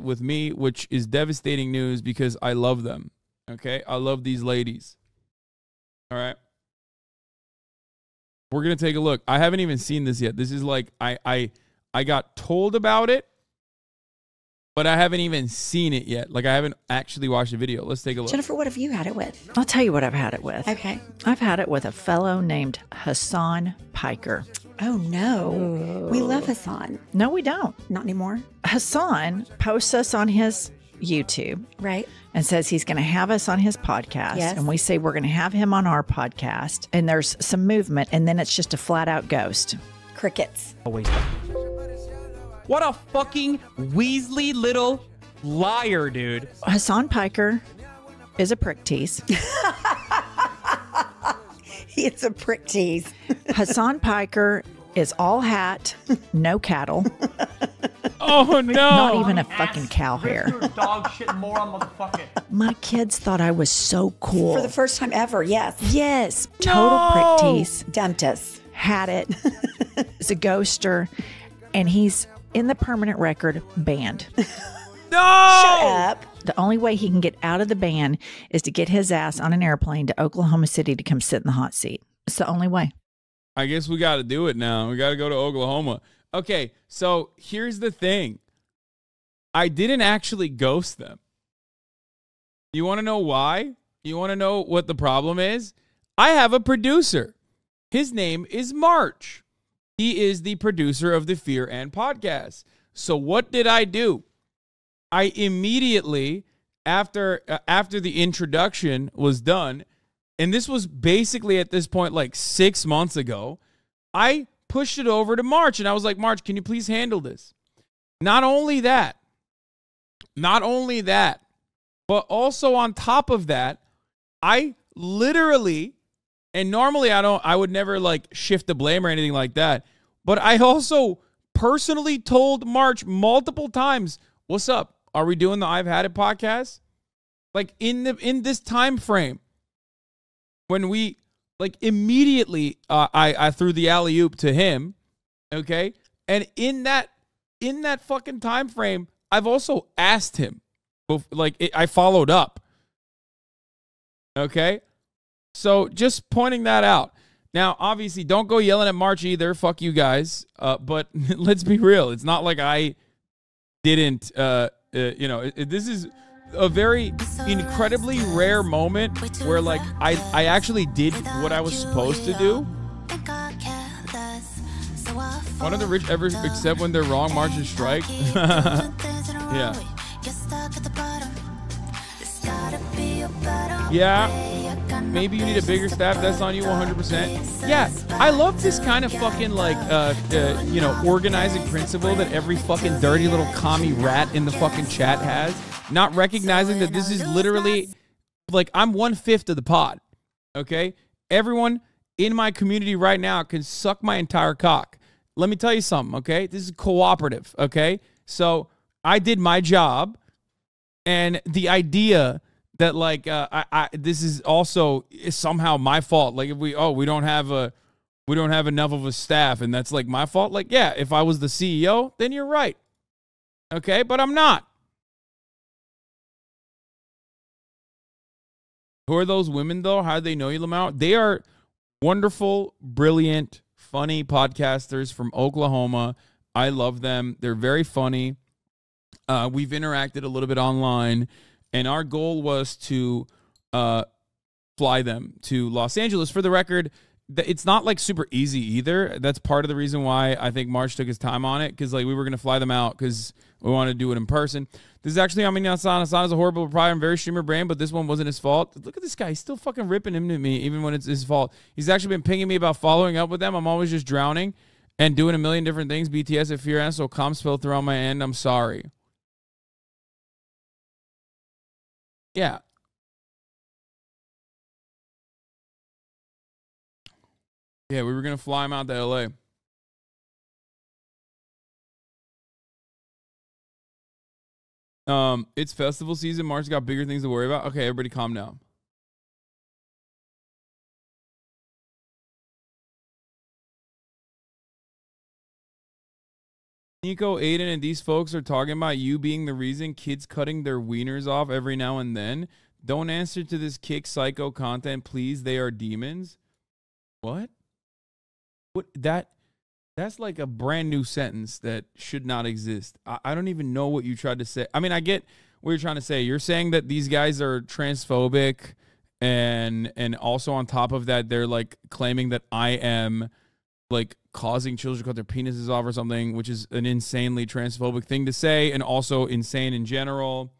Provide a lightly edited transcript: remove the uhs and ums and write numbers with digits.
It with me, which is devastating news because I love them. Okay, I love these ladies. All right, we're gonna take a look. I haven't even seen this yet. This is like I got told about it, but I haven't even seen it yet. Like I haven't actually watched the video. Let's take a look. Jennifer, what have you had it with? I'll tell you what I've had it with. Okay. I've had it with a fellow named Hasan Piker. Oh, no. We love Hasan. No, we don't. Not anymore. Hasan posts us on his YouTube. Right. And says he's going to have us on his podcast. Yes. And we say we're going to have him on our podcast. And there's some movement. And then it's just a flat out ghost. Crickets. Always. What a fucking Weasley little liar, dude. Hasan Piker is a prick tease. He is a prick tease. Hasan Piker is all hat, no cattle. Oh, no. Not even a fucking cow hair. Dog shit moron, motherfucker. My kids thought I was so cool. For the first time ever, yes. Yes. Total prick tease. Dumped us. Had it. It's a ghoster. And he's... in the permanent record, banned. No! Shut up. The only way he can get out of the ban is to get his ass on an airplane to Oklahoma City to come sit in the hot seat. It's the only way. I guess we got to do it now. We got to go to Oklahoma. Okay, so here's the thing. I didn't actually ghost them. You want to know why? You want to know what the problem is? I have a producer. His name is March. He is the producer of the Fear and Podcast. So what did I do? I immediately, after the introduction was done, and this was basically at this point like 6 months ago, I pushed it over to March, and I was like, March, can you please handle this? Not only that, but also on top of that, I literally... and normally I would never like shift the blame or anything like that. But I also personally told March multiple times, what's up? Are we doing the I've Had It podcast? Like in this time frame when we like immediately, I threw the alley-oop to him. Okay. And in that fucking time frame, I've also asked him, like I followed up. Okay. So just pointing that out. Now, obviously, don't go yelling at March either. Fuck you guys. But let's be real. It's not like I didn't, you know, this is a very incredibly rare moment where, like, I actually did what I was supposed to do. Why don't the rich ever accept when they're wrong, March and strike? Yeah. Yeah. Maybe you need a bigger staff. That's on you 100%. Yeah, I love this kind of fucking, like, you know, organizing principle that every fucking dirty little commie rat in the fucking chat has. Not recognizing that this is literally, like, I'm 1/5 of the pod, okay? Everyone in my community right now can suck my entire cock. Let me tell you something, okay? This is cooperative, okay? So I did my job, and the idea... that like this is also somehow my fault. Like if we don't have enough of a staff, and that's like my fault. Like yeah, if I was the CEO, then you're right, okay. But I'm not. Who are those women though? How do they know you, Lamau? They are wonderful, brilliant, funny podcasters from Oklahoma. I love them. They're very funny. We've interacted a little bit online. And our goal was to fly them to Los Angeles. For the record, it's not like super easy either. That's part of the reason why I think March took his time on it, because like we were going to fly them out because we wanted to do it in person. This is actually, I mean, Hasan is a horrible proprietor and very streamer brand, but this one wasn't his fault. Look at this guy. He's still fucking ripping him to me, even when it's his fault. He's actually been pinging me about following up with them. I'm always just drowning and doing a million different things. BTS at Fear and, so comms spelled through on my end. I'm sorry. Yeah. Yeah, we were going to fly him out to LA. It's festival season. March got bigger things to worry about. Okay, everybody calm down. Nico, Aiden, and these folks are talking about you being the reason kids cutting their wieners off every now and then. Don't answer to this kick psycho content, please. They are demons. What? What? That's like a brand new sentence that should not exist. I don't even know what you tried to say. I mean, I get what you're trying to say. You're saying that these guys are transphobic, and also on top of that, they're like claiming that I am like causing children to cut their penises off or something, which is an insanely transphobic thing to say and also insane in general.